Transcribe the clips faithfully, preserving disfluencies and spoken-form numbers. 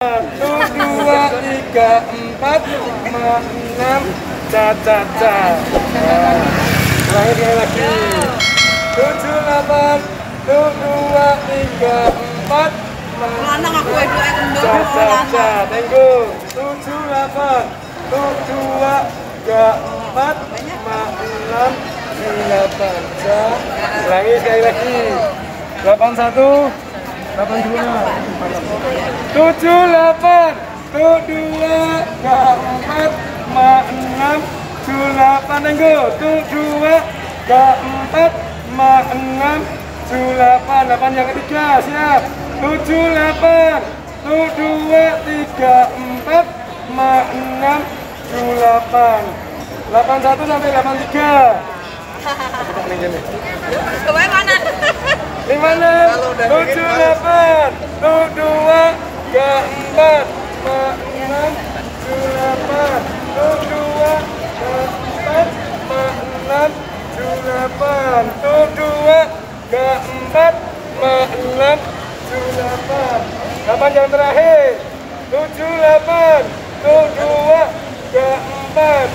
Satu, dua, tiga, empat, lima, enam, ca ca ca. Ulangi sekali lagi. Tujuh, delapan, dua, tiga, empat, lima, ca ca ca. Tenggu. Tujuh, delapan, dua, tiga, empat, lima, enam, delapan, ca. Ulangi sekali lagi. Delapan satu. Delapan dua, tujuh delapan, tujuh dua, empat, enam, tujuh delapan, tenggo, tujuh dua, empat, enam, tujuh delapan, delapan yang ketiga, siap, tujuh delapan, tujuh dua, tiga, empat, enam, tujuh delapan, delapan satu sampai delapan tiga. Kemana? Lima enam, tujuh delapan, tujuh dua, tiga empat, lima enam, tujuh delapan, tujuh dua, tiga empat, lima enam, tujuh delapan, tujuh dua, tiga empat, lima enam, tujuh delapan. Delapan yang terakhir, tujuh delapan, tujuh dua, tiga empat.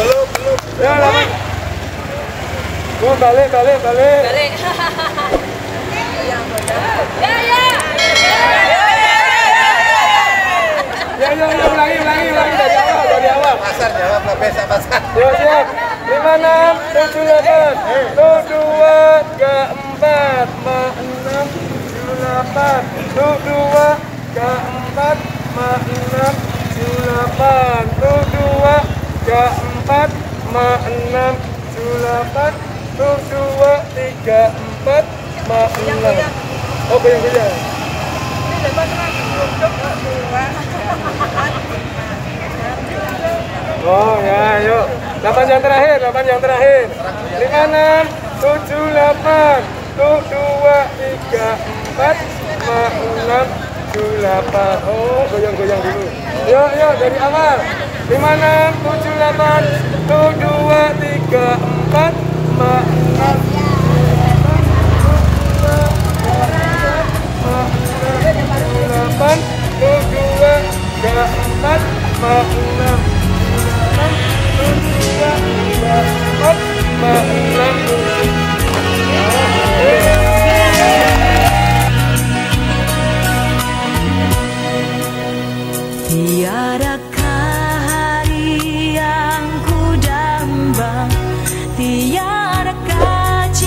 Belum belum. Oh, balik, balik, balik. Balik. Ya, ya. Ya, ya, ya, ulangi, ulangi, ulangi dari awal, dari awal. Pasar jawab, pasar, pasar. Siap, siap. Lima enam, tujuh delapan, tujuh dua, tiga empat, lima enam, tujuh delapan, tujuh dua, tiga empat, lima enam, tujuh delapan, tujuh dua, tiga empat, lima enam, tujuh delapan. Tuh dua tiga empat lima enam. Oh yang dia. Ini dapat dua. Oh ya, yuk. Delapan yang terakhir, delapan yang terakhir. Lima enam tujuh delapan tuh dua tiga empat lima enam tujuh delapan. Oh goyang goyang dulu. Yuk yuk dari awal. Lima enam tujuh delapan tuh dua tiga empat lima enam tujuh delapan tujuh dua tiga empat lima enam tujuh delapan delapan enam tujuh delapan Tiadakah hari yang ku dambang, tiadakah